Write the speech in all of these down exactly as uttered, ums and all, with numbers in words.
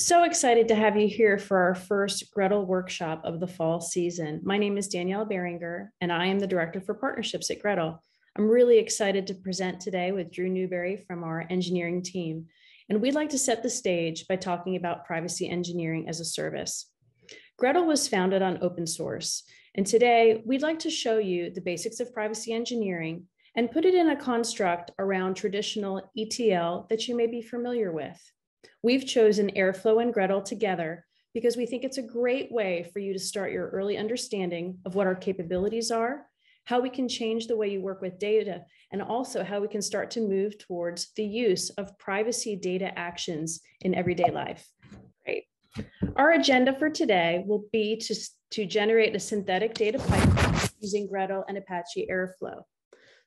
So excited to have you here for our first Gretel workshop of the fall season. My name is Danielle Beringer, and I am the Director for Partnerships at Gretel. I'm really excited to present today with Drew Newbury from our engineering team. And we'd like to set the stage by talking about privacy engineering as a service. Gretel was founded on open source. And today we'd like to show you the basics of privacy engineering and put it in a construct around traditional E T L that you may be familiar with. We've chosen Airflow and Gretel together because we think it's a great way for you to start your early understanding of what our capabilities are, how we can change the way you work with data, and also how we can start to move towards the use of privacy data actions in everyday life. Great. Our agenda for today will be to, to generate a synthetic data pipeline using Gretel and Apache Airflow.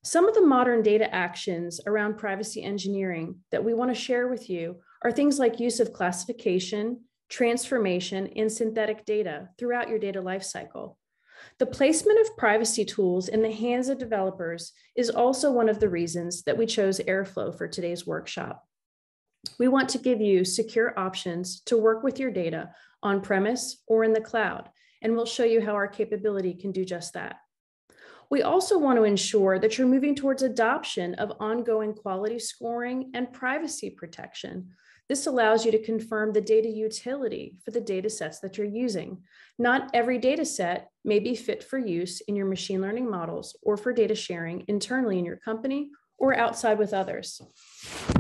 Some of the modern data actions around privacy engineering that we want to share with you are things like use of classification, transformation, and synthetic data throughout your data lifecycle. The placement of privacy tools in the hands of developers is also one of the reasons that we chose Airflow for today's workshop. We want to give you secure options to work with your data on premise or in the cloud, and we'll show you how our capability can do just that. We also want to ensure that you're moving towards adoption of ongoing quality scoring and privacy protection. This allows you to confirm the data utility for the data sets that you're using. Not every data set may be fit for use in your machine learning models or for data sharing internally in your company or outside with others.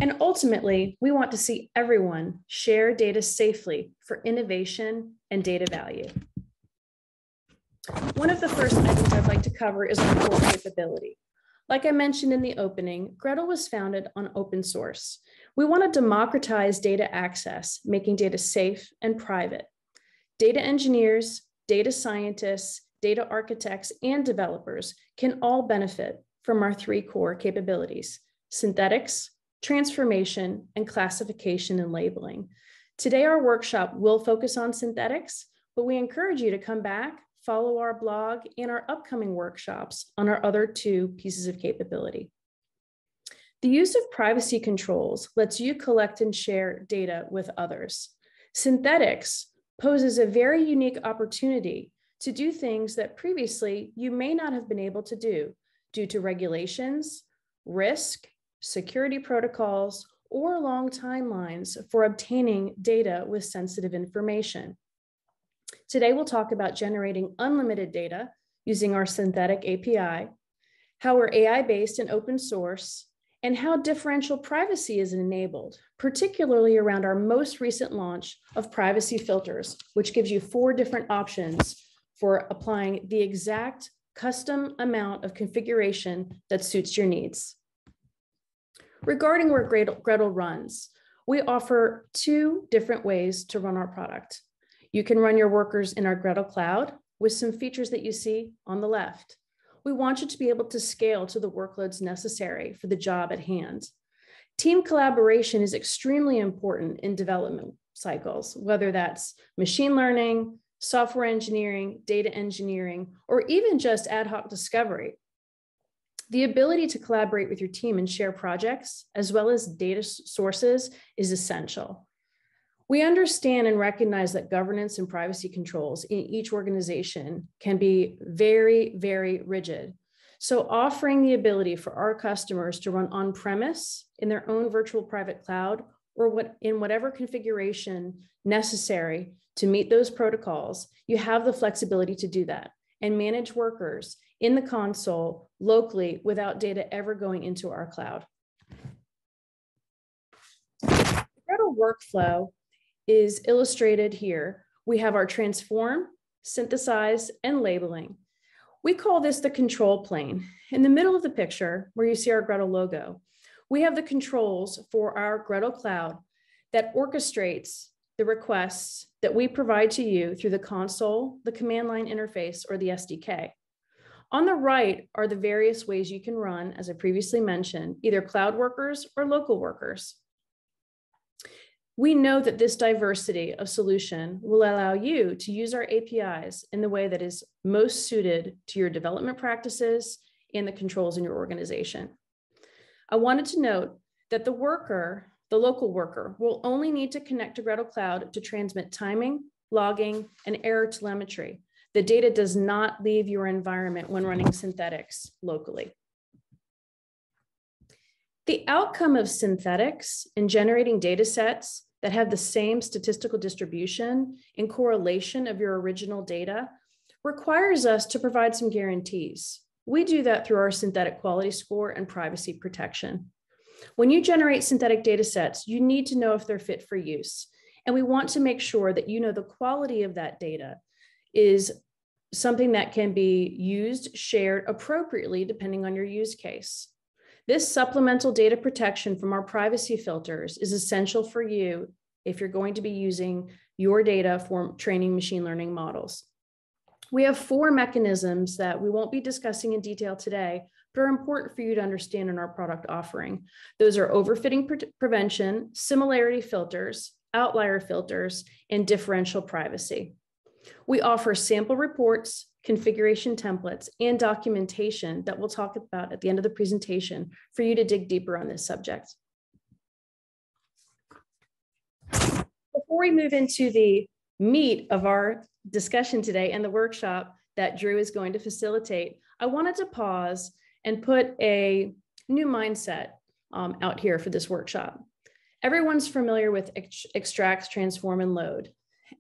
And ultimately, we want to see everyone share data safely for innovation and data value. One of the first items I'd like to cover is our core capability. Like I mentioned in the opening, Gretel was founded on open source. We want to democratize data access, making data safe and private. Data engineers, data scientists, data architects, and developers can all benefit from our three core capabilities: synthetics, transformation, and classification and labeling. Today, our workshop will focus on synthetics, but we encourage you to come back, follow our blog and our upcoming workshops on our other two pieces of capability. The use of privacy controls lets you collect and share data with others. Synthetics poses a very unique opportunity to do things that previously you may not have been able to do due to regulations, risk, security protocols, or long timelines for obtaining data with sensitive information. Today, we'll talk about generating unlimited data using our synthetic A P I, how we're A I-based and open source, and how differential privacy is enabled, particularly around our most recent launch of privacy filters, which gives you four different options for applying the exact custom amount of configuration that suits your needs. Regarding where Gretel runs, we offer two different ways to run our product. You can run your workers in our Gretel Cloud with some features that you see on the left. We want you to be able to scale to the workloads necessary for the job at hand. Team collaboration is extremely important in development cycles, whether that's machine learning, software engineering, data engineering, or even just ad hoc discovery. The ability to collaborate with your team and share projects, as well as data sources, is essential. We understand and recognize that governance and privacy controls in each organization can be very, very rigid. So offering the ability for our customers to run on-premise in their own virtual private cloud or what, in whatever configuration necessary to meet those protocols, you have the flexibility to do that and manage workers in the console locally without data ever going into our cloud. The Gretel workflow is illustrated here. We have our transform, synthesize, and labeling. We call this the control plane. In the middle of the picture, where you see our Gretel logo, we have the controls for our Gretel Cloud that orchestrates the requests that we provide to you through the console, the command line interface, or the S D K. On the right are the various ways you can run, as I previously mentioned, either cloud workers or local workers. We know that this diversity of solution will allow you to use our A P Is in the way that is most suited to your development practices and the controls in your organization. I wanted to note that the worker the local worker will only need to connect to Gretel Cloud to transmit timing, logging, and error telemetry. The data does not leave your environment when running synthetics locally. The outcome of synthetics in generating data sets that have the same statistical distribution and correlation of your original data requires us to provide some guarantees. We do that through our synthetic quality score and privacy protection. When you generate synthetic data sets, you need to know if they're fit for use. And we want to make sure that you know the quality of that data is something that can be used, shared appropriately depending on your use case. This supplemental data protection from our privacy filters is essential for you if you're going to be using your data for training machine learning models. We have four mechanisms that we won't be discussing in detail today, but are important for you to understand in our product offering. Those are overfitting pre- prevention, similarity filters, outlier filters, and differential privacy. We offer sample reports, configuration templates, and documentation that we'll talk about at the end of the presentation for you to dig deeper on this subject. Before we move into the meat of our discussion today and the workshop that Drew is going to facilitate, I wanted to pause and put a new mindset um, out here for this workshop. Everyone's familiar with ext- extract, transform, and load.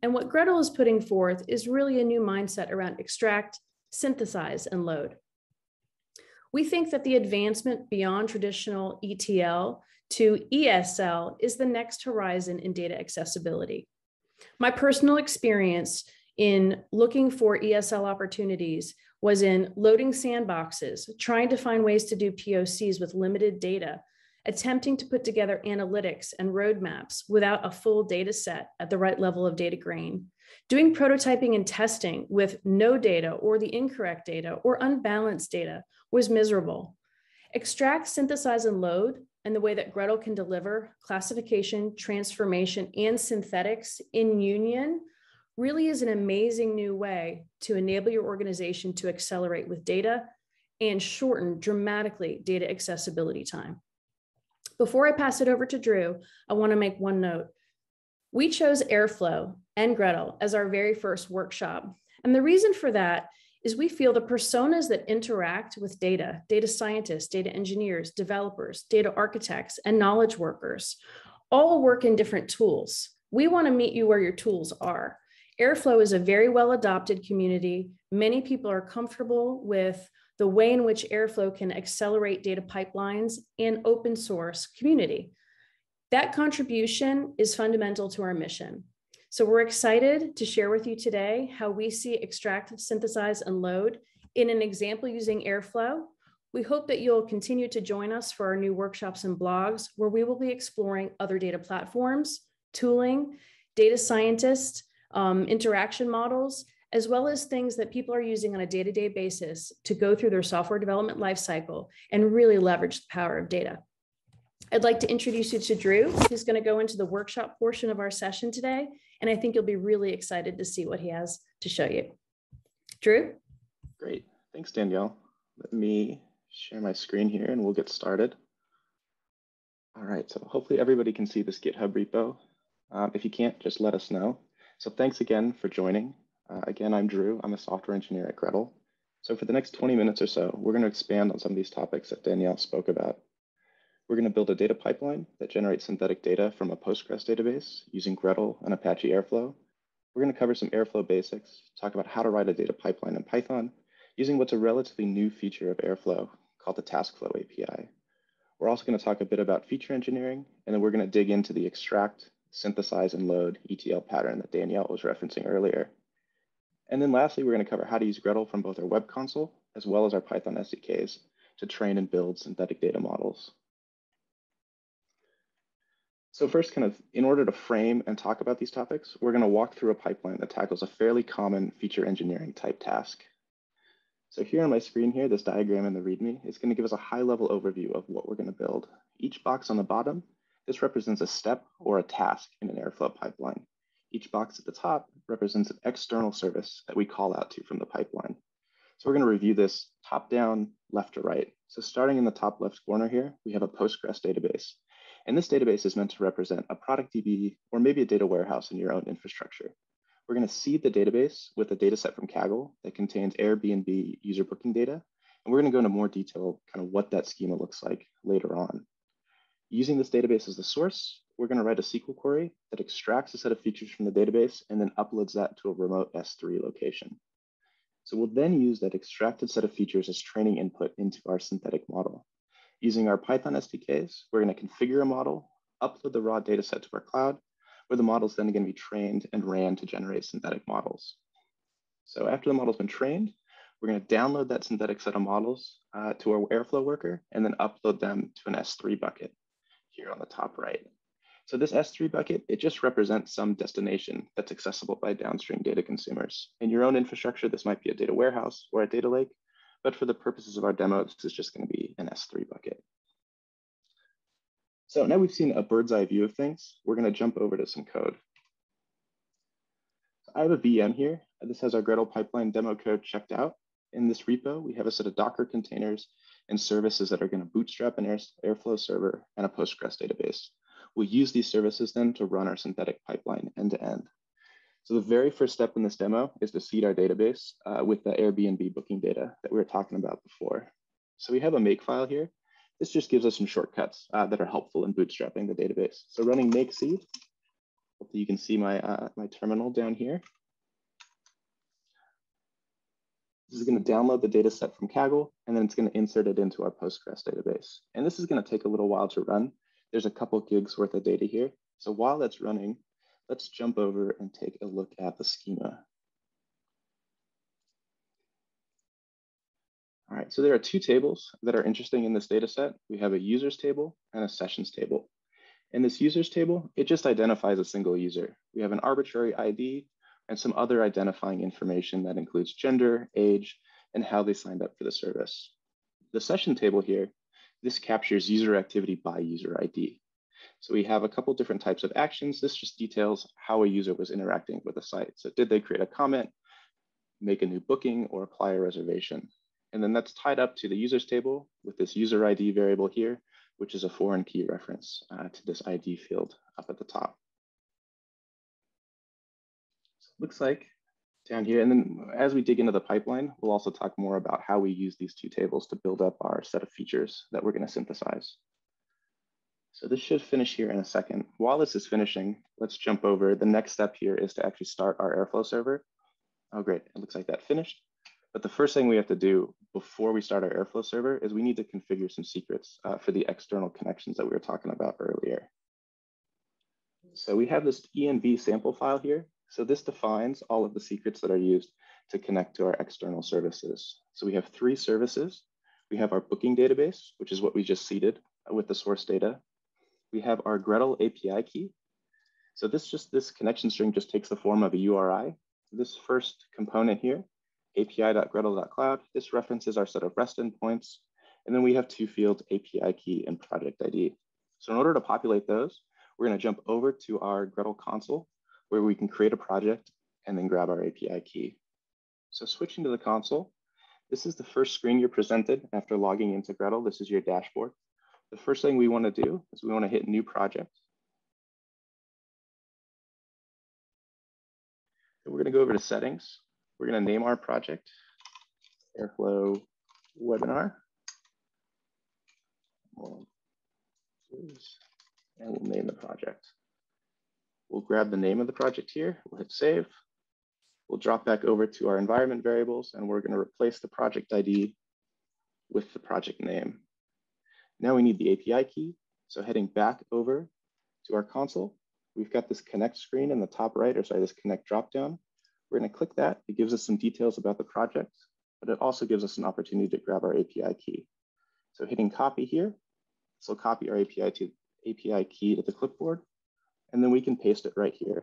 And what Gretel is putting forth is really a new mindset around extract, synthesize, and load. We think that the advancement beyond traditional E T L to E S L is the next horizon in data accessibility. My personal experience in looking for E S L opportunities was in loading sandboxes, trying to find ways to do P O Cs with limited data, attempting to put together analytics and roadmaps without a full data set at the right level of data grain, doing prototyping and testing with no data or the incorrect data or unbalanced data was miserable. Extract, synthesize, and load, and the way that Gretel can deliver classification, transformation, and synthetics in union really is an amazing new way to enable your organization to accelerate with data and shorten dramatically data accessibility time. Before I pass it over to Drew, I want to make one note. We chose Airflow and Gretel as our very first workshop. And the reason for that is we feel the personas that interact with data, data scientists, data engineers, developers, data architects, and knowledge workers, all work in different tools. We want to meet you where your tools are. Airflow is a very well-adopted community. Many people are comfortable with the way in which Airflow can accelerate data pipelines and open source community. That contribution is fundamental to our mission. So we're excited to share with you today how we see extract, synthesize, and load in an example using Airflow. We hope that you'll continue to join us for our new workshops and blogs where we will be exploring other data platforms, tooling, data scientists, um, interaction models, as well as things that people are using on a day-to-day basis to go through their software development lifecycle and really leverage the power of data. I'd like to introduce you to Drew, who's going to go into the workshop portion of our session today, and I think you'll be really excited to see what he has to show you. Drew? Great. Thanks, Danielle. Let me share my screen here and we'll get started. All right, so hopefully everybody can see this GitHub repo. Um, if you can't, just let us know. So thanks again for joining. Uh, again, I'm Drew. I'm a software engineer at Gretel. So for the next twenty minutes or so, we're going to expand on some of these topics that Danielle spoke about. We're going to build a data pipeline that generates synthetic data from a Postgres database using Gretel and Apache Airflow. We're going to cover some Airflow basics, talk about how to write a data pipeline in Python using what's a relatively new feature of Airflow called the TaskFlow A P I. We're also going to talk a bit about feature engineering, and then we're going to dig into the extract, synthesize, and load E T L pattern that Danielle was referencing earlier. And then lastly, we're going to cover how to use Gretel from both our web console as well as our Python S D Ks to train and build synthetic data models. So first, kind of in order to frame and talk about these topics, we're going to walk through a pipeline that tackles a fairly common feature engineering type task. So here on my screen here, this diagram in the README is going to give us a high level overview of what we're going to build. Each box on the bottom, this represents a step or a task in an Airflow pipeline. Each box at the top represents an external service that we call out to from the pipeline. So we're going to review this top down, left to right. So starting in the top left corner here, we have a Postgres database. And this database is meant to represent a product D B or maybe a data warehouse in your own infrastructure. We're going to seed the database with a data set from Kaggle that contains Airbnb user booking data. And we're going to go into more detail kind of what that schema looks like later on. Using this database as the source, we're going to write a S Q L query that extracts a set of features from the database and then uploads that to a remote S three location. So we'll then use that extracted set of features as training input into our synthetic model. Using our Python S D Ks, we're going to configure a model, upload the raw data set to our cloud, where the model is then going to be trained and ran to generate synthetic models. So after the model's been trained, we're going to download that synthetic set of models uh, to our Airflow worker and then upload them to an S three bucket here on the top right. So this S three bucket, it just represents some destination that's accessible by downstream data consumers. In your own infrastructure, this might be a data warehouse or a data lake, but for the purposes of our demo, this is just going to be an S three bucket. So now we've seen a bird's eye view of things, we're going to jump over to some code. So I have a V M here. This has our Gretel pipeline demo code checked out. In this repo, we have a set of Docker containers and services that are going to bootstrap an Airflow server and a Postgres database. We'll use these services then to run our synthetic pipeline end to end. So the very first step in this demo is to seed our database uh, with the Airbnb booking data that we were talking about before. So we have a make file here. This just gives us some shortcuts uh, that are helpful in bootstrapping the database. So running make seed, hopefully you can see my, uh, my terminal down here. This is going to download the data set from Kaggle, and then it's going to insert it into our Postgres database. And this is going to take a little while to run. There's a couple gigs worth of data here. So while that's running, let's jump over and take a look at the schema. All right, so there are two tables that are interesting in this data set. We have a users table and a sessions table. In this users table, it just identifies a single user. We have an arbitrary I D and some other identifying information that includes gender, age, and how they signed up for the service. The session table here, this captures user activity by user I D. So we have a couple different types of actions. This just details how a user was interacting with the site. So did they create a comment, make a new booking, or apply a reservation? And then that's tied up to the users table with this user I D variable here, which is a foreign key reference uh, to this I D field up at the top. So it looks like down here, and then as we dig into the pipeline, we'll also talk more about how we use these two tables to build up our set of features that we're going to synthesize. So this should finish here in a second. While this is finishing, let's jump over. The next step here is to actually start our Airflow server. Oh, great. It looks like that finished. But the first thing we have to do before we start our Airflow server is we need to configure some secrets uh, for the external connections that we were talking about earlier. So we have this env sample file here. So this defines all of the secrets that are used to connect to our external services. So we have three services. We have our booking database, which is what we just seeded with the source data. We have our Gretel A P I key. So this just this connection string just takes the form of a U R I. This first component here, A P I dot gretel dot cloud, this references our set of REST endpoints. And then we have two fields, A P I key and project I D. So in order to populate those, we're going to jump over to our Gretel console, where we can create a project and then grab our A P I key. So switching to the console, this is the first screen you're presented after logging into Gretel. This is your dashboard. The first thing we want to do is we want to hit new project. And we're going to go over to settings. We're going to name our project Airflow Webinar. And we'll name the project. We'll grab the name of the project here, we'll hit save. We'll drop back over to our environment variables and we're going to replace the project I D with the project name. Now we need the A P I key. So heading back over to our console, we've got this connect screen in the top right, or sorry, this connect dropdown. We're going to click that. It gives us some details about the project, but it also gives us an opportunity to grab our A P I key. So hitting copy here, this will copy our A P I, to, A P I key to the clipboard. And then we can paste it right here.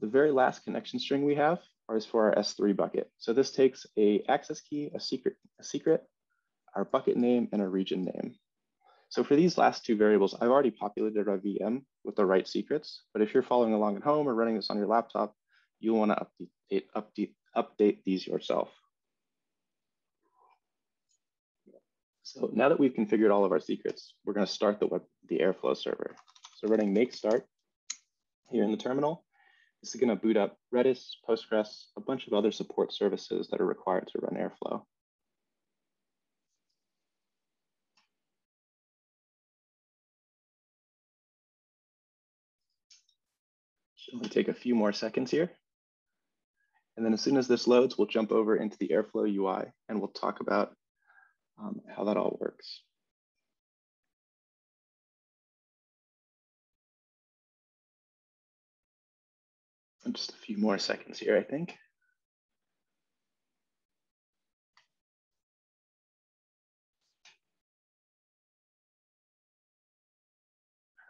The very last connection string we have is for our S three bucket. So this takes a access key, a secret, a secret, our bucket name, and a region name. So for these last two variables, I've already populated our V M with the right secrets, but if you're following along at home or running this on your laptop, you'll want to update, update, update these yourself. So now that we've configured all of our secrets, we're going to start the web, the Airflow server. So running make start here in the terminal. This is going to boot up Redis, Postgres, a bunch of other support services that are required to run Airflow. Should only take a few more seconds here. And then as soon as this loads, we'll jump over into the Airflow U I and we'll talk about um, how that all works. And just a few more seconds here, I think.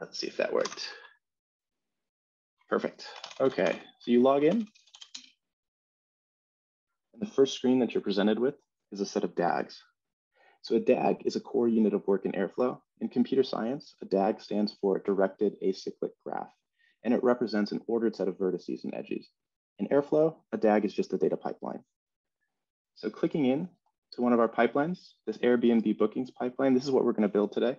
Let's see if that worked. Perfect. Okay, so you log in. And the first screen that you're presented with is a set of D A Gs. So a D A G is a core unit of work in Airflow. In computer science, a D A G stands for directed acyclic graph, and it represents an ordered set of vertices and edges. In Airflow, a D A G is just a data pipeline. So clicking in to one of our pipelines, this Airbnb bookings pipeline, this is what we're going to build today.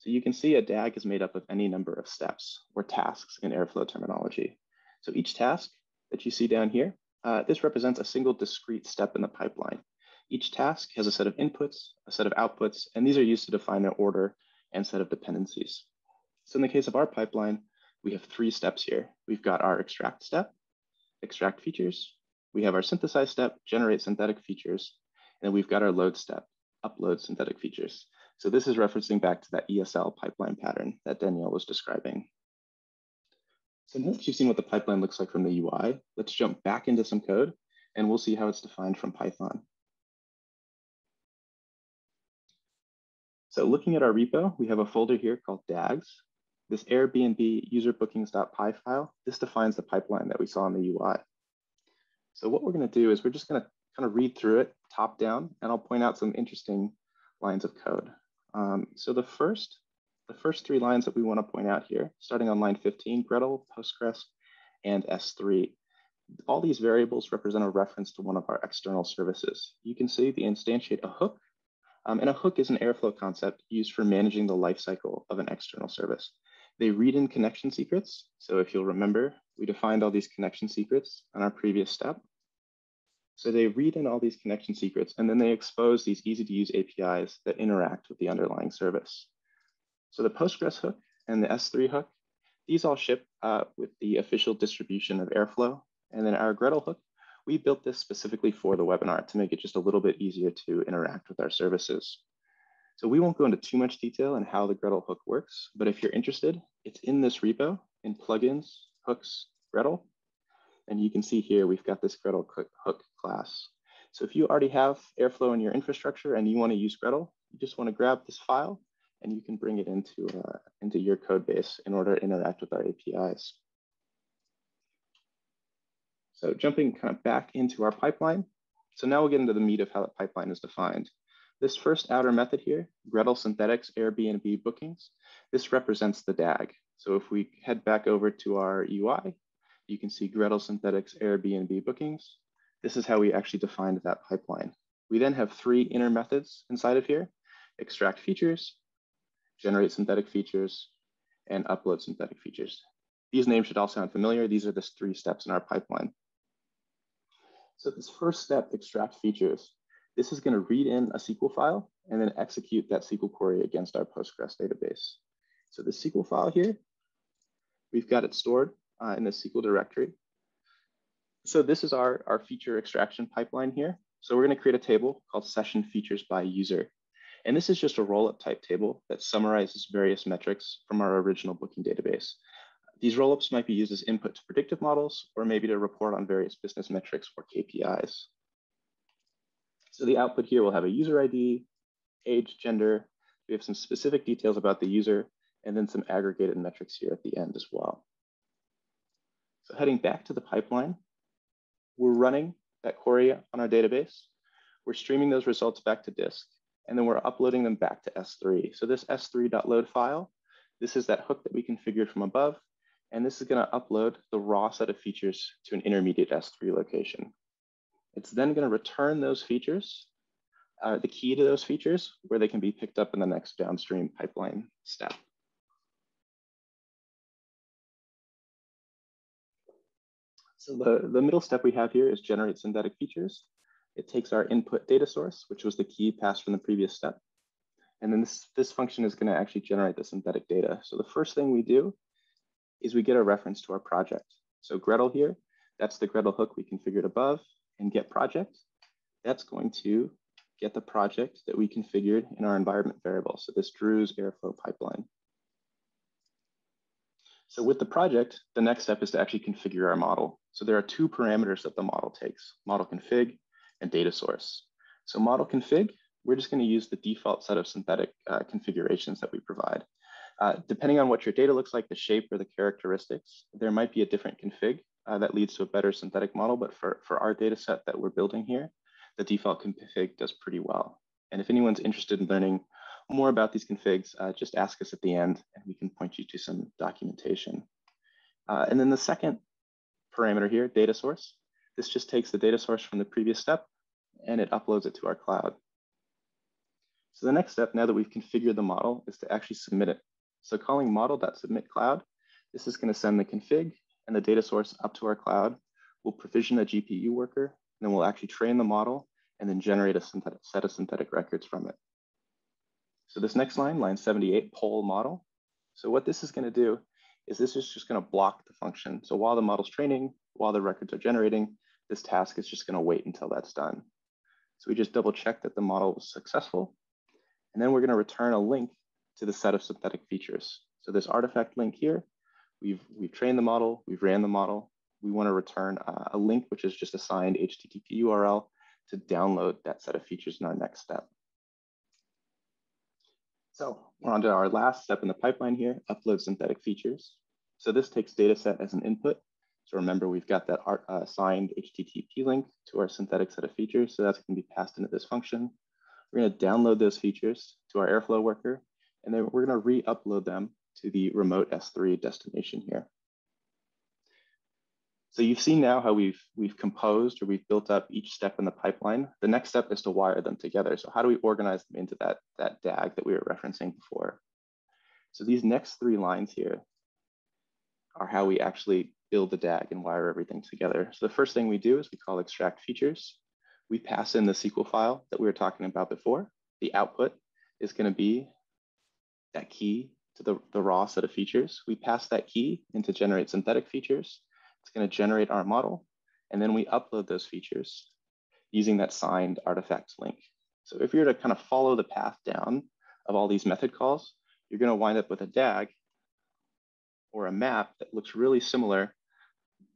So you can see a D A G is made up of any number of steps or tasks in Airflow terminology. So each task that you see down here, Uh, this represents a single discrete step in the pipeline. Each task has a set of inputs, a set of outputs, and these are used to define an order and set of dependencies. So in the case of our pipeline, we have three steps here. We've got our extract step, extract features. We have our synthesize step, generate synthetic features. And then we've got our load step, upload synthetic features. So this is referencing back to that E S L pipeline pattern that Danielle was describing. So now that you've seen what the pipeline looks like from the U I, let's jump back into some code and we'll see how it's defined from Python. So looking at our repo, we have a folder here called D A Gs. This Airbnb user bookings.py file, this defines the pipeline that we saw in the U I. So what we're gonna do is we're just gonna kind of read through it top down, and I'll point out some interesting lines of code. Um, so the first, The first three lines that we want to point out here, starting on line fifteen, Gretel, Postgres, and S three. All these variables represent a reference to one of our external services. You can see they instantiate a hook, um, and a hook is an Airflow concept used for managing the lifecycle of an external service. They read in connection secrets. So if you'll remember, we defined all these connection secrets on our previous step. So they read in all these connection secrets, and then they expose these easy-to-use A P Is that interact with the underlying service. So the Postgres hook and the S three hook, these all ship uh, with the official distribution of Airflow. And then our Gretel hook, we built this specifically for the webinar to make it just a little bit easier to interact with our services. So we won't go into too much detail on how the Gretel hook works, but if you're interested, it's in this repo in plugins, hooks, Gretel. And you can see here, we've got this Gretel hook class. So if you already have Airflow in your infrastructure and you want to use Gretel, you just want to grab this file and you can bring it into, uh, into your code base in order to interact with our A P Is. So jumping kind of back into our pipeline. So now we'll get into the meat of how that pipeline is defined. This first outer method here, Gretel synthetics Airbnb bookings, this represents the D A G. So if we head back over to our U I, you can see Gretel synthetics Airbnb bookings. This is how we actually defined that pipeline. We then have three inner methods inside of here, extract features, generate synthetic features, and upload synthetic features. These names should all sound familiar. These are the three steps in our pipeline. So this first step, extract features, this is going to read in a S Q L file and then execute that S Q L query against our Postgres database. So the S Q L file here, we've got it stored uh, in the S Q L directory. So this is our, our feature extraction pipeline here. So we're going to create a table called session features by user. And this is just a rollup type table that summarizes various metrics from our original booking database. These rollups might be used as input to predictive models or maybe to report on various business metrics or K P Is. So the output here will have a user I D, age, gender. We have some specific details about the user and then some aggregated metrics here at the end as well. So heading back to the pipeline, we're running that query on our database. We're streaming those results back to disk, and then we're uploading them back to S three. So this S three.load file, this is that hook that we configured from above, and this is going to upload the raw set of features to an intermediate S three location. It's then going to return those features uh, the key to those features where they can be picked up in the next downstream pipeline step. So the, the middle step we have here is generate synthetic features. It takes our input data source, which was the key passed from the previous step. And then this, this function is going to actually generate the synthetic data. So the first thing we do is we get a reference to our project. So Gretel here, that's the Gretel hook we configured above, and get project. That's going to get the project that we configured in our environment variable. So this Drew's Airflow pipeline. So with the project, the next step is to actually configure our model. So there are two parameters that the model takes, model config and data source. So model config, we're just going to use the default set of synthetic uh, configurations that we provide. Uh, depending on what your data looks like, the shape or the characteristics, there might be a different config uh, that leads to a better synthetic model. But for, for our data set that we're building here, the default config does pretty well. And if anyone's interested in learning more about these configs, uh, just ask us at the end and we can point you to some documentation. Uh, and then the second parameter here, data source. This just takes the data source from the previous step and it uploads it to our cloud. So the next step, now that we've configured the model, is to actually submit it. So calling model.submitCloud, this is going to send the config and the data source up to our cloud. We'll provision a G P U worker, and then we'll actually train the model and then generate a synthetic, set of synthetic records from it. So this next line, line seventy-eight, poll model. So what this is going to do is this is just going to block the function. So while the model's training, while the records are generating, this task is just going to wait until that's done. So we just double check that the model was successful. And then we're going to return a link to the set of synthetic features. So this artifact link here, we've, we've trained the model, we've ran the model. We want to return a, a link, which is just a signed H T T P U R L to download that set of features in our next step. So we're on to our last step in the pipeline here, upload synthetic features. So this takes data set as an input. So remember, we've got that art, uh, signed H T T P link to our synthetic set of features. So that's going to be passed into this function. We're going to download those features to our Airflow worker, and then we're going to re-upload them to the remote S three destination here. So you've seen now how we've, we've composed or we've built up each step in the pipeline. The next step is to wire them together. So how do we organize them into that, that D A G that we were referencing before? So these next three lines here are how we actually build the D A G and wire everything together. So the first thing we do is we call extract features. We pass in the S Q L file that we were talking about before. The output is going to be that key to the, the raw set of features. We pass that key in to generate synthetic features. It's going to generate our model, and then we upload those features using that signed artifact link. So if you're to kind of follow the path down of all these method calls, you're going to wind up with a D A G or a map that looks really similar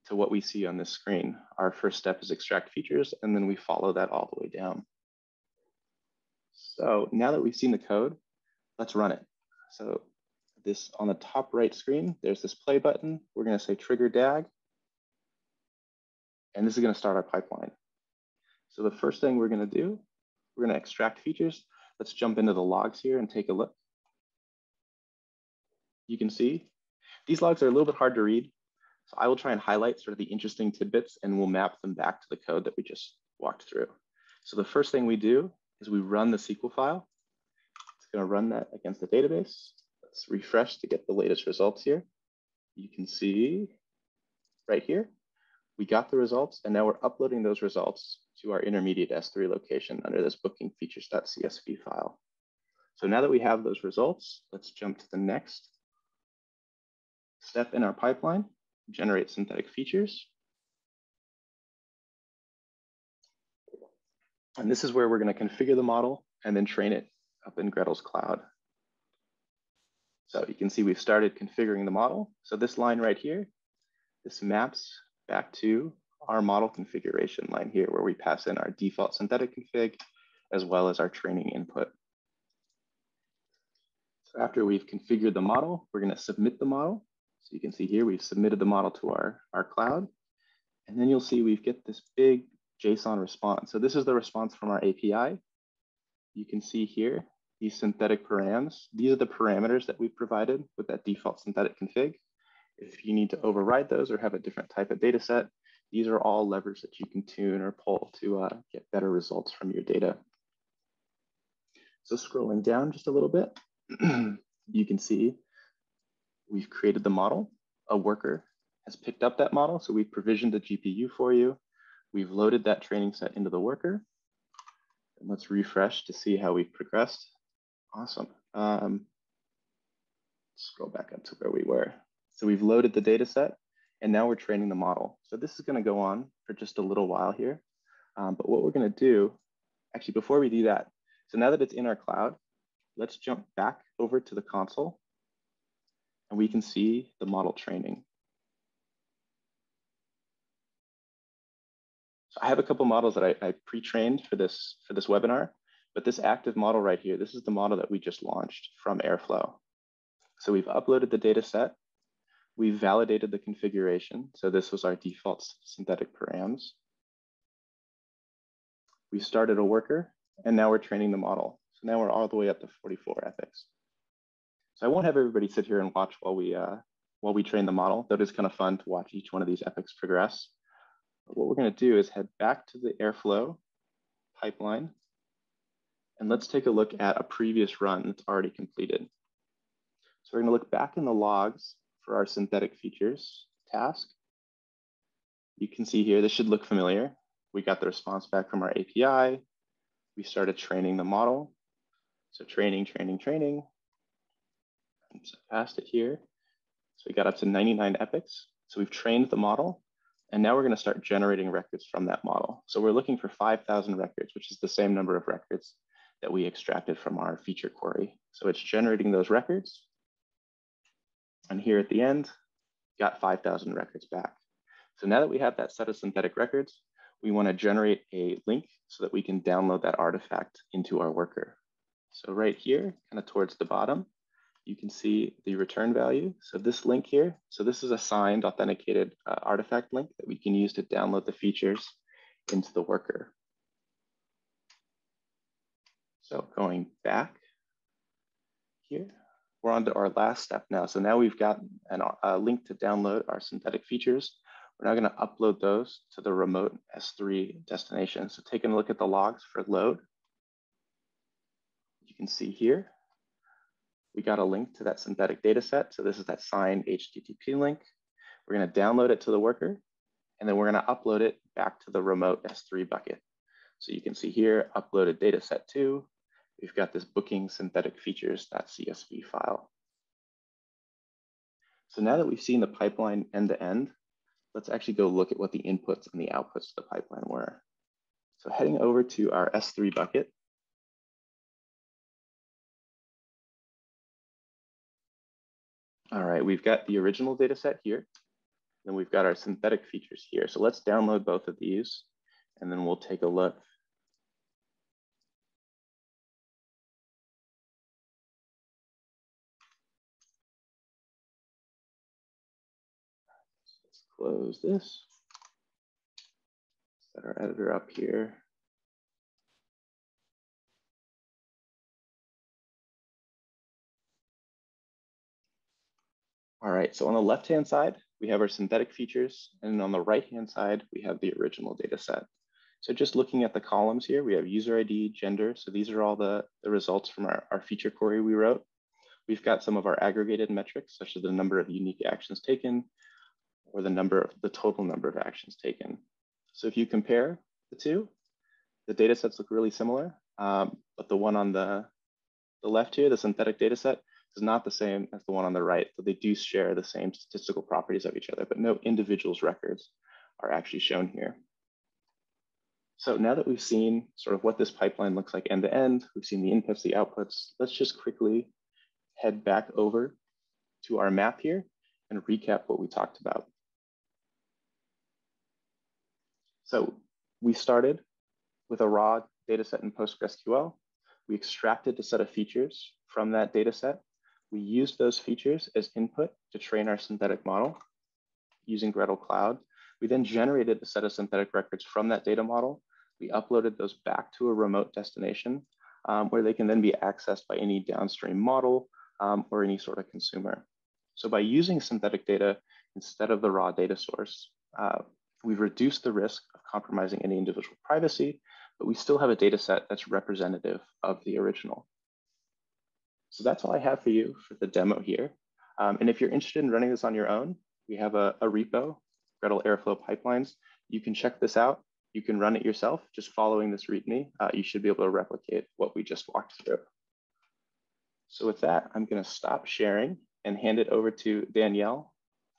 to what we see on this screen. Our first step is extract features, and then we follow that all the way down. So now that we've seen the code, let's run it. So this on the top right screen, there's this play button. We're going to say trigger D A G, and this is going to start our pipeline. So the first thing we're going to do, we're going to extract features. Let's jump into the logs here and take a look. You can see these logs are a little bit hard to read. So I will try and highlight sort of the interesting tidbits, and we'll map them back to the code that we just walked through. So the first thing we do is we run the S Q L file. It's going to run that against the database. Let's refresh to get the latest results here. You can see right here, we got the results, and now we're uploading those results to our intermediate S three location under this booking features.csv file. So now that we have those results, let's jump to the next step in our pipeline, generate synthetic features. And this is where we're going to configure the model and then train it up in Gretel's cloud. So you can see we've started configuring the model. So this line right here, this maps back to our model configuration line here, where we pass in our default synthetic config, as well as our training input. So after we've configured the model, we're going to submit the model. So you can see here, we've submitted the model to our, our cloud. And then you'll see we've got this big JSON response. So this is the response from our A P I. You can see here, these synthetic params. These are the parameters that we've provided with that default synthetic config. If you need to override those or have a different type of data set, these are all levers that you can tune or pull to uh, get better results from your data. So scrolling down just a little bit, you can see we've created the model. A worker has picked up that model. So we provisioned the G P U for you. We've loaded that training set into the worker. And let's refresh to see how we've progressed. Awesome. Um, scroll back up to where we were. So we've loaded the data set and now we're training the model. So this is gonna go on for just a little while here. Um, but what we're gonna do, actually before we do that, so now that it's in our cloud, let's jump back over to the console and we can see the model training. So I have a couple models that I, I pre-trained for this, for this webinar, but this active model right here, this is the model that we just launched from Airflow. So we've uploaded the data set, we validated the configuration. So this was our default synthetic params. We started a worker and now we're training the model. So now we're all the way up to forty-four epics. So I won't have everybody sit here and watch while we, uh, while we train the model, though it is kind of fun to watch each one of these epics progress. But what we're gonna do is head back to the Airflow pipeline and let's take a look at a previous run that's already completed. So we're gonna look back in the logs for our synthetic features task. You can see here, this should look familiar. We got the response back from our A P I. We started training the model. So training, training, training. I'm so past it here. So we got up to ninety-nine epics. So we've trained the model and now we're gonna start generating records from that model. So we're looking for five thousand records, which is the same number of records that we extracted from our feature query. So it's generating those records. And here at the end, got five thousand records back. So now that we have that set of synthetic records, we want to generate a link so that we can download that artifact into our worker. So right here, kind of towards the bottom, you can see the return value. So this link here, so this is a signed authenticated uh, artifact link that we can use to download the features into the worker. So going back here, we're on to our last step now. So now we've got an, a link to download our synthetic features. We're now gonna upload those to the remote S three destination. So taking a look at the logs for load, you can see here, we got a link to that synthetic data set. So this is that signed H T T P link. We're gonna download it to the worker, and then we're gonna upload it back to the remote S three bucket. So you can see here, uploaded data set two, we've got this booking synthetic features.csv file. So now that we've seen the pipeline end to end, let's actually go look at what the inputs and the outputs of the pipeline were. So heading over to our S three bucket. All right, we've got the original data set here. Then we've got our synthetic features here. So let's download both of these and then we'll take a look. Close this, set our editor up here. All right, so on the left-hand side, we have our synthetic features, and on the right-hand side, we have the original data set. So just looking at the columns here, we have user I D, gender, so these are all the, the results from our, our feature query we wrote. We've got some of our aggregated metrics, such as the number of unique actions taken, or the number of the total number of actions taken. So if you compare the two, the data sets look really similar, um, but the one on the, the left here, the synthetic data set, is not the same as the one on the right. So they do share the same statistical properties of each other, but no individual's records are actually shown here. So now that we've seen sort of what this pipeline looks like end to end, we've seen the inputs, the outputs, let's just quickly head back over to our map here and recap what we talked about. So we started with a raw data set in PostgreSQL. We extracted a set of features from that data set. We used those features as input to train our synthetic model using Gretel Cloud. We then generated a set of synthetic records from that data model. We uploaded those back to a remote destination um, where they can then be accessed by any downstream model um, or any sort of consumer. So by using synthetic data instead of the raw data source, uh, we've reduced the risk of compromising any individual privacy, but we still have a data set that's representative of the original. So that's all I have for you for the demo here. Um, and if you're interested in running this on your own, we have a, a repo, Gretel Airflow Pipelines. You can check this out. You can run it yourself, just following this README. Uh, you should be able to replicate what we just walked through. So with that, I'm gonna stop sharing and hand it over to Danielle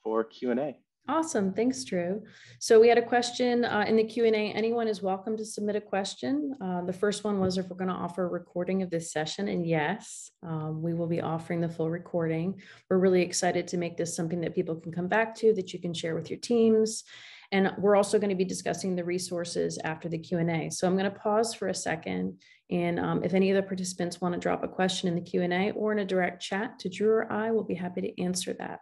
for Q and A. Awesome, thanks, Drew. So we had a question uh, in the Q and A. Anyone is welcome to submit a question. Uh, the first one was if we're gonna offer a recording of this session, and yes, um, we will be offering the full recording. We're really excited to make this something that people can come back to, that you can share with your teams. And we're also gonna be discussing the resources after the Q and A. So I'm gonna pause for a second. And um, if any of the participants wanna drop a question in the Q and A or in a direct chat to Drew or I, we'll be happy to answer that.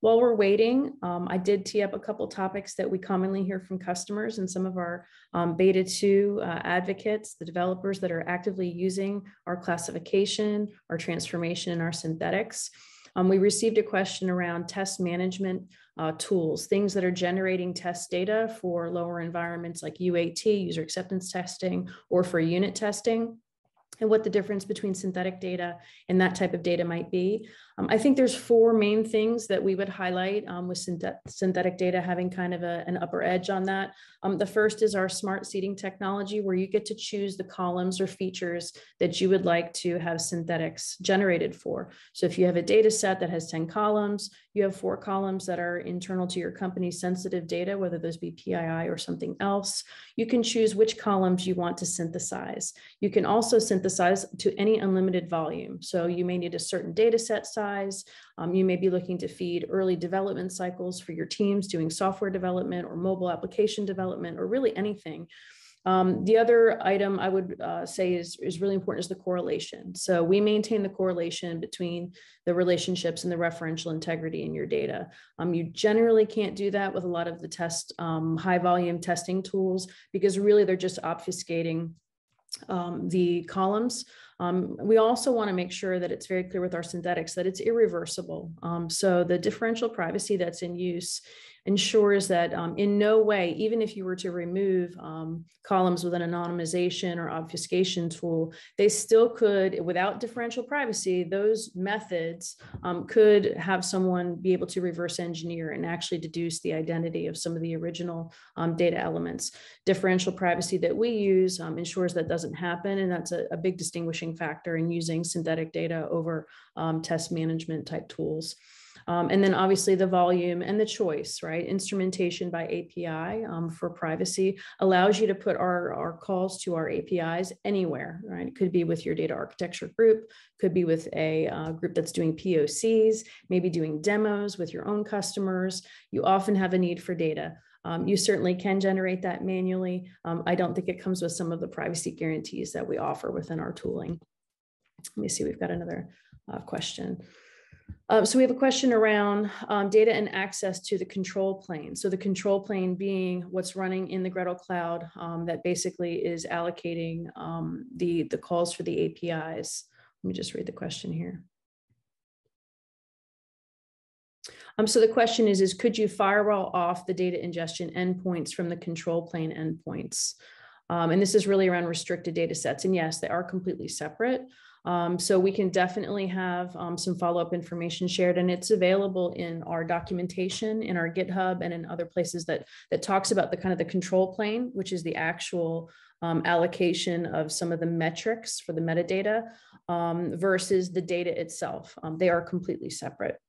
While we're waiting, um, I did tee up a couple topics that we commonly hear from customers and some of our um, beta two uh, advocates, the developers that are actively using our classification, our transformation, and our synthetics. Um, we received a question around test management uh, tools, things that are generating test data for lower environments like U A T, user acceptance testing, or for unit testing, and what the difference between synthetic data and that type of data might be. Um, I think there's four main things that we would highlight um, with synthet synthetic data having kind of a, an upper edge on that. Um, the first is our smart seeding technology, where you get to choose the columns or features that you would like to have synthetics generated for. So if you have a data set that has ten columns, you have four columns that are internal to your company's sensitive data, whether those be P I I or something else. You can choose which columns you want to synthesize. You can also synthesize Synthesize to any unlimited volume. So you may need a certain data set size. Um, you may be looking to feed early development cycles for your teams doing software development or mobile application development or really anything. Um, the other item I would uh, say is, is really important is the correlation. So we maintain the correlation between the relationships and the referential integrity in your data. Um, you generally can't do that with a lot of the test um, high volume testing tools, because really they're just obfuscating Um, the columns. Um, we also want to make sure that it's very clear with our synthetics that it's irreversible. Um, so the differential privacy that's in use ensures that um, in no way, even if you were to remove um, columns with an anonymization or obfuscation tool, they still could, without differential privacy, those methods um, could have someone be able to reverse engineer and actually deduce the identity of some of the original um, data elements. Differential privacy that we use um, ensures that doesn't happen, and that's a, a big distinguishing factor in using synthetic data over um, test management type tools. Um, and then obviously the volume and the choice, right? Instrumentation by A P I um, for privacy allows you to put our, our calls to our A P Is anywhere, right? It could be with your data architecture group, could be with a uh, group that's doing P O Cs, maybe doing demos with your own customers. You often have a need for data. Um, you certainly can generate that manually. Um, I don't think it comes with some of the privacy guarantees that we offer within our tooling. Let me see, we've got another uh, question. Uh, so we have a question around um, data and access to the control plane. So the control plane being what's running in the Gretel cloud um, that basically is allocating um, the, the calls for the A P Is. Let me just read the question here. Um, so the question is, is could you firewall off the data ingestion endpoints from the control plane endpoints? Um, and this is really around restricted data sets. And yes, they are completely separate. Um, so we can definitely have um, some follow-up information shared, and it's available in our documentation, in our GitHub, and in other places that, that talks about the kind of the control plane, which is the actual um, allocation of some of the metrics for the metadata um, versus the data itself. Um, they are completely separate.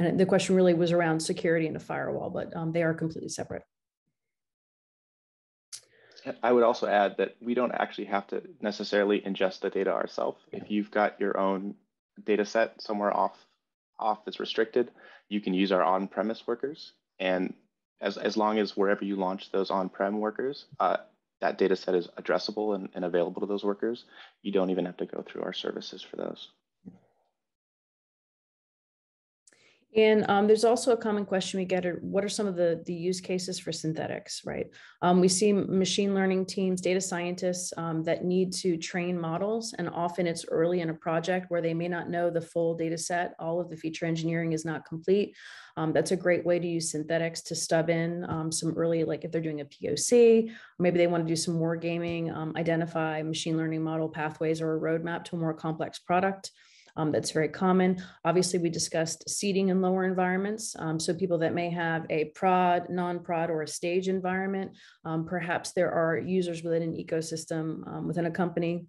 And the question really was around security and a firewall, but um, they are completely separate. I would also add that we don't actually have to necessarily ingest the data ourselves. If you've got your own data set somewhere off, off that's restricted, you can use our on-premise workers. And as, as long as wherever you launch those on-prem workers, uh, that data set is addressable and, and available to those workers, you don't even have to go through our services for those. And um, there's also a common question we get, are what are some of the, the use cases for synthetics, right? Um, we see machine learning teams, data scientists um, that need to train models, and often it's early in a project where they may not know the full data set, all of the feature engineering is not complete. Um, that's a great way to use synthetics to stub in um, some early, like if they're doing a P O C, or maybe they want to do some wargaming, um, identify machine learning model pathways or a roadmap to a more complex product. Um, that's very common. Obviously, we discussed seeding in lower environments. Um, so people that may have a prod, non-prod, or a stage environment, um, perhaps there are users within an ecosystem, um, within a company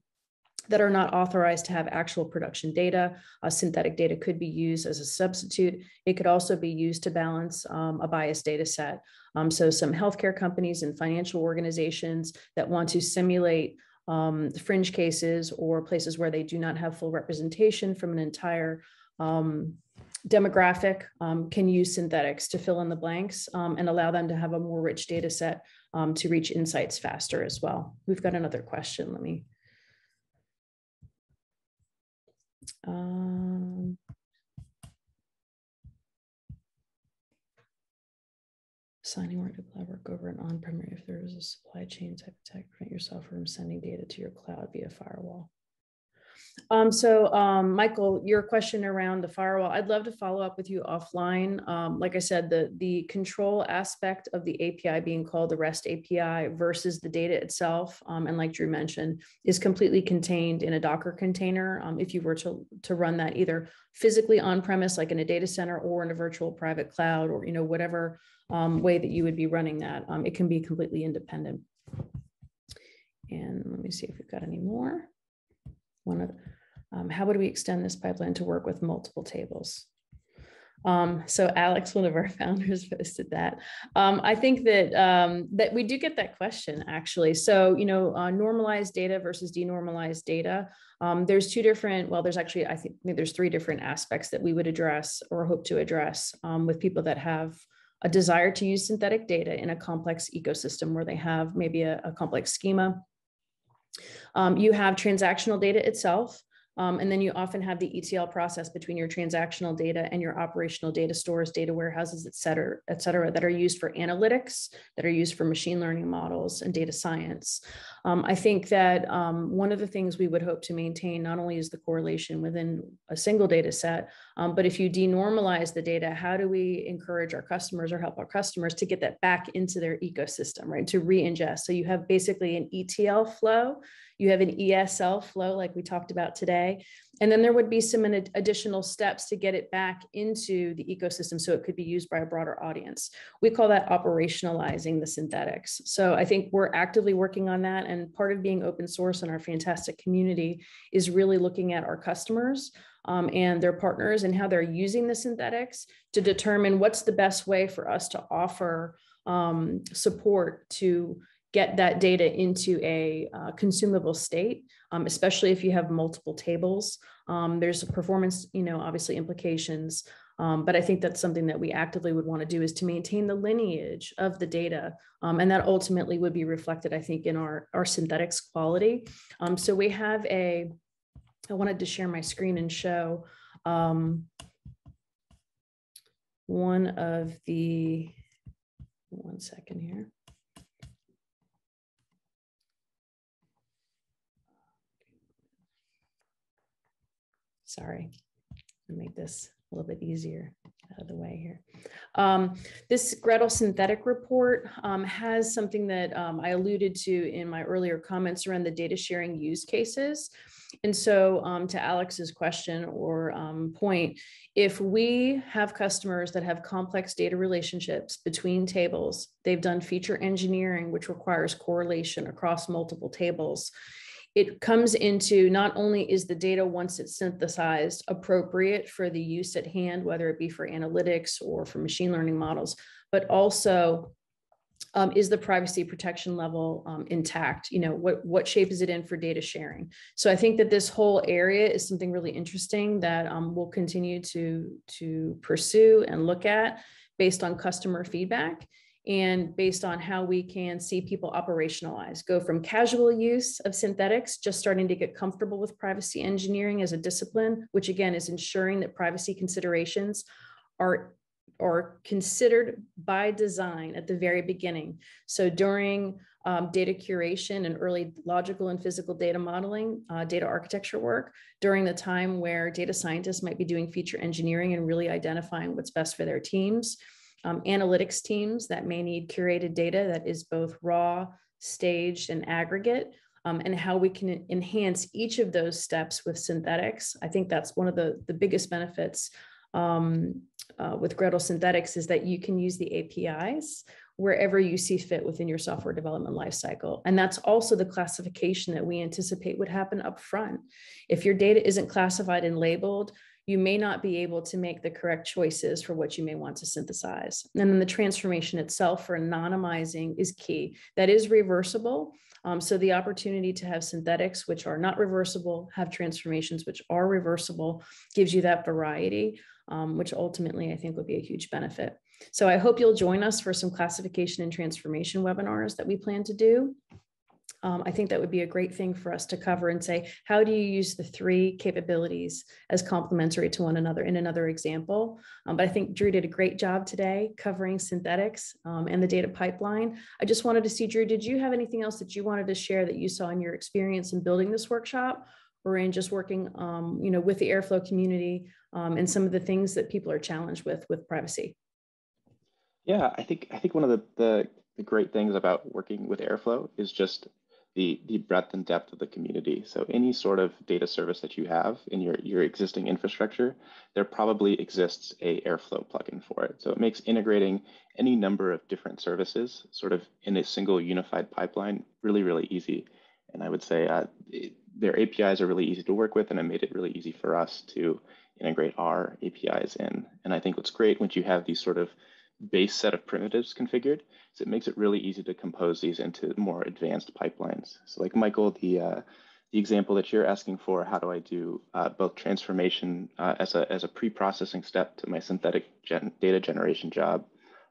that are not authorized to have actual production data. Uh, synthetic data could be used as a substitute. It could also be used to balance um, a biased data set. Um, so some healthcare companies and financial organizations that want to simulate Um, the fringe cases or places where they do not have full representation from an entire um, demographic um, can use synthetics to fill in the blanks um, and allow them to have a more rich data set um, to reach insights faster as well. We've got another question. Let me. Um... Signing or deploy work over and on primary if there is a supply chain type attack, prevent yourself from sending data to your cloud via firewall. Um, so um, Michael, your question around the firewall, I'd love to follow up with you offline. Um, like I said, the, the control aspect of the A P I being called the REST A P I versus the data itself, um, and like Drew mentioned, is completely contained in a Docker container. Um, if you were to, to run that either physically on-premise, like in a data center, or in a virtual private cloud, or you know whatever um, way that you would be running that, um, it can be completely independent. And let me see if we've got any more. One of, um, how would we extend this pipeline to work with multiple tables? Um, so Alex, one of our founders, posted that. Um, I think that um, that we do get that question actually. So you know, uh, normalized data versus denormalized data. Um, there's two different. Well, there's actually I think maybe there's three different aspects that we would address or hope to address um, with people that have a desire to use synthetic data in a complex ecosystem where they have maybe a, a complex schema. Um, you have transactional data itself, um, and then you often have the E T L process between your transactional data and your operational data stores, data warehouses, et cetera, et cetera, that are used for analytics, that are used for machine learning models and data science. Um, I think that um, one of the things we would hope to maintain not only is the correlation within a single data set, um, but if you denormalize the data, how do we encourage our customers or help our customers to get that back into their ecosystem, right, to re-ingest? So you have basically an E T L flow, you have an E S L flow like we talked about today, and then there would be some additional steps to get it back into the ecosystem so it could be used by a broader audience. We call that operationalizing the synthetics. So I think we're actively working on that, and part of being open source and our fantastic community is really looking at our customers Um, and their partners and how they're using the synthetics to determine what's the best way for us to offer um, support to get that data into a uh, consumable state, um, especially if you have multiple tables. Um, there's a performance, you know, obviously implications, um, but I think that's something that we actively would want to do is to maintain the lineage of the data. Um, and that ultimately would be reflected, I think, in our, our synthetics quality. Um, so we have a I wanted to share my screen and show um, one of the, one second here. Sorry, I'll make this a little bit easier out of the way here. Um, this Gretel synthetic report um, has something that um, I alluded to in my earlier comments around the data sharing use cases. And so um, to Alex's question or um, point, if we have customers that have complex data relationships between tables, they've done feature engineering, which requires correlation across multiple tables. It comes into not only is the data once it's synthesized appropriate for the use at hand, whether it be for analytics or for machine learning models, but also Um, is the privacy protection level um, intact? You know, what, what shape is it in for data sharing? So I think that this whole area is something really interesting that um, we'll continue to, to pursue and look at based on customer feedback and based on how we can see people operationalize, go from casual use of synthetics, just starting to get comfortable with privacy engineering as a discipline, which again is ensuring that privacy considerations are or considered by design at the very beginning. So during um, data curation and early logical and physical data modeling, uh, data architecture work, during the time where data scientists might be doing feature engineering and really identifying what's best for their teams, um, analytics teams that may need curated data that is both raw, staged, and aggregate, um, and how we can enhance each of those steps with synthetics. I think that's one of the, the biggest benefits Um, uh, with Gretel Synthetics is that you can use the A P Is wherever you see fit within your software development lifecycle. And that's also the classification that we anticipate would happen upfront. If your data isn't classified and labeled, you may not be able to make the correct choices for what you may want to synthesize. And then the transformation itself for anonymizing is key. That is reversible. Um, so the opportunity to have synthetics, which are not reversible, have transformations, which are reversible, gives you that variety, um, which ultimately I think would be a huge benefit. So I hope you'll join us for some classification and transformation webinars that we plan to do. Um, I think that would be a great thing for us to cover and say, how do you use the three capabilities as complementary to one another in another example? Um, but I think Drew did a great job today covering synthetics um, and the data pipeline. I just wanted to see, Drew, did you have anything else that you wanted to share that you saw in your experience in building this workshop or in just working um, you know, with the Airflow community um, and some of the things that people are challenged with with privacy? Yeah, I think, I think one of the, the, the great things about working with Airflow is just The, the breadth and depth of the community. So any sort of data service that you have in your, your existing infrastructure, there probably exists a Airflow plugin for it. So it makes integrating any number of different services sort of in a single unified pipeline really, really easy. And I would say uh, it, their A P Is are really easy to work with, and it made it really easy for us to integrate our A P Is in. And I think what's great once you have these sort of base set of primitives configured, so it makes it really easy to compose these into more advanced pipelines. So like Michael, the uh, the example that you're asking for, how do I do uh, both transformation uh, as a as a pre-processing step to my synthetic gen data generation job?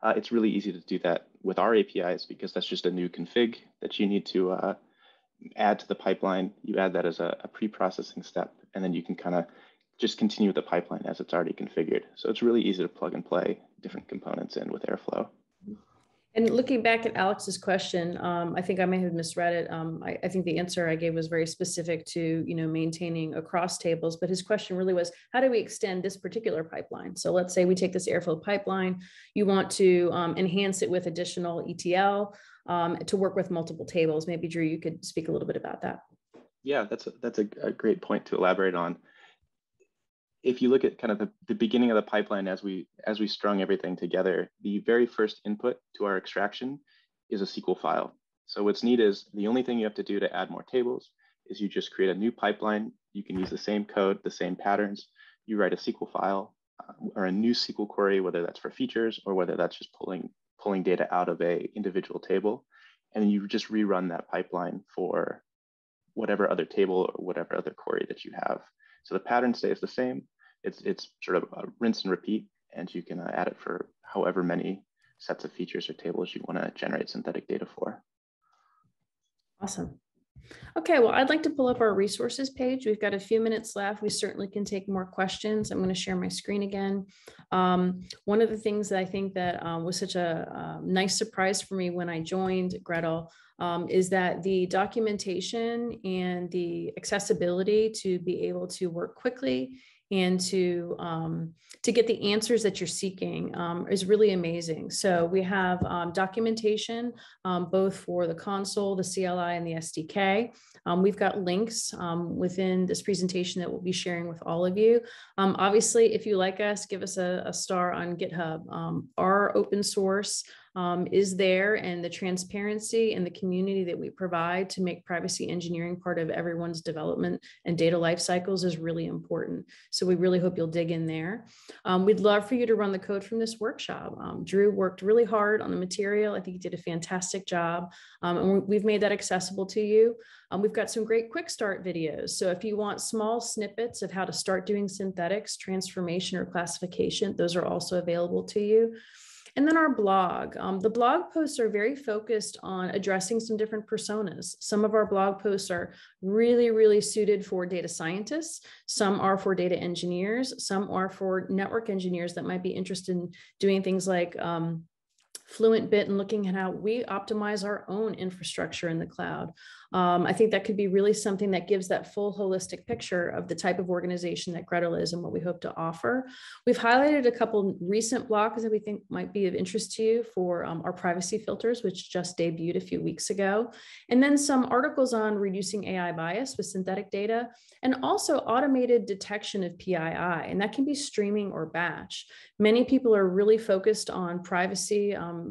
Uh, it's really easy to do that with our A P Is because that's just a new config that you need to uh, add to the pipeline. You add that as a, a pre-processing step, and then you can kind of just continue with the pipeline as it's already configured. So it's really easy to plug and play different components in with Airflow. And looking back at Alex's question, um, I think I may have misread it. Um, I, I think the answer I gave was very specific to, you know, maintaining across tables, but his question really was, how do we extend this particular pipeline? So let's say we take this Airflow pipeline, you want to um, enhance it with additional E T L um, to work with multiple tables. Maybe Drew, you could speak a little bit about that. Yeah, that's a, that's a, a great point to elaborate on. If you look at kind of the, the beginning of the pipeline as we as we strung everything together, the very first input to our extraction is a S Q L file. So what's neat is the only thing you have to do to add more tables is you just create a new pipeline. You can use the same code, the same patterns. You write a S Q L file uh, or a new S Q L query, whether that's for features or whether that's just pulling pulling data out of a individual table, and then you just rerun that pipeline for whatever other table or whatever other query that you have. So the pattern stays the same. It's, it's sort of a rinse and repeat, and you can add it for however many sets of features or tables you want to generate synthetic data for. Awesome. Okay, well, I'd like to pull up our resources page. We've got a few minutes left. We certainly can take more questions. I'm going to share my screen again. Um, one of the things that I think that uh, was such a uh, nice surprise for me when I joined Gretel um, is that the documentation and the accessibility to be able to work quickly and to, um, to get the answers that you're seeking um, is really amazing. So we have um, documentation, um, both for the console, the C L I, and the S D K. Um, we've got links um, within this presentation that we'll be sharing with all of you. Um, obviously, if you like us, give us a, a star on GitHub. Um, our open source Um, is there, and the transparency and the community that we provide to make privacy engineering part of everyone's development and data life cycles is really important. So we really hope you'll dig in there. Um, we'd love for you to run the code from this workshop. Um, Drew worked really hard on the material. I think he did a fantastic job, um, and we've made that accessible to you. Um, we've got some great quick start videos. So if you want small snippets of how to start doing synthetics, transformation, or classification, those are also available to you. And then our blog. Um, the blog posts are very focused on addressing some different personas. Some of our blog posts are really, really suited for data scientists. Some are for data engineers. Some are for network engineers that might be interested in doing things like um, Fluent Bit and looking at how we optimize our own infrastructure in the cloud. Um, I think that could be really something that gives that full holistic picture of the type of organization that Gretel is and what we hope to offer. We've highlighted a couple recent blogs that we think might be of interest to you for um, our privacy filters, which just debuted a few weeks ago. And then some articles on reducing A I bias with synthetic data and also automated detection of P I I, and that can be streaming or batch. Many people are really focused on privacy um,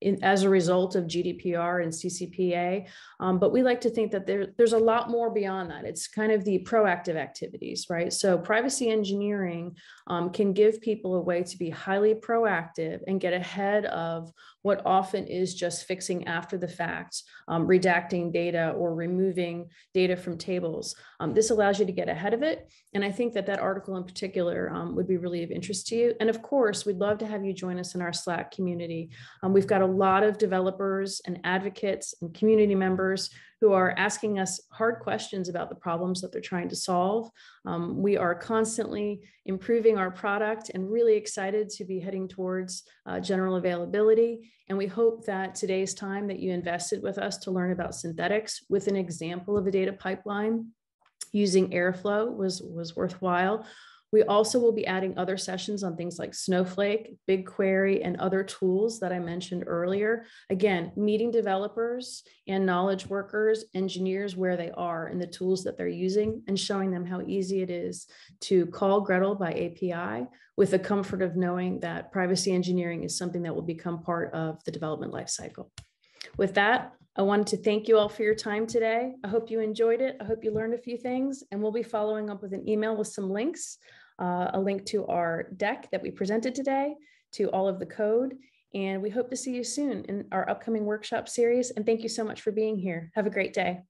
In, as a result of G D P R and C C P A. Um, but we like to think that there, there's a lot more beyond that. It's kind of the proactive activities, right? So privacy engineering um, can give people a way to be highly proactive and get ahead of what often is just fixing after the fact, um, redacting data or removing data from tables. Um, this allows you to get ahead of it. And I think that that article in particular um, would be really of interest to you. And of course, we'd love to have you join us in our Slack community. Um, we've got a A lot of developers and advocates and community members who are asking us hard questions about the problems that they're trying to solve. Um, we are constantly improving our product and really excited to be heading towards uh, general availability. And we hope that today's time that you invested with us to learn about synthetics with an example of a data pipeline using Airflow was, was worthwhile. We also will be adding other sessions on things like Snowflake, BigQuery, and other tools that I mentioned earlier. Again, meeting developers and knowledge workers, engineers where they are and the tools that they're using, and showing them how easy it is to call Gretel by A P I with the comfort of knowing that privacy engineering is something that will become part of the development lifecycle. With that, I wanted to thank you all for your time today. I hope you enjoyed it. I hope you learned a few things, and we'll be following up with an email with some links, uh, a link to our deck that we presented today, to all of the code, and we hope to see you soon in our upcoming workshop series, and thank you so much for being here. Have a great day.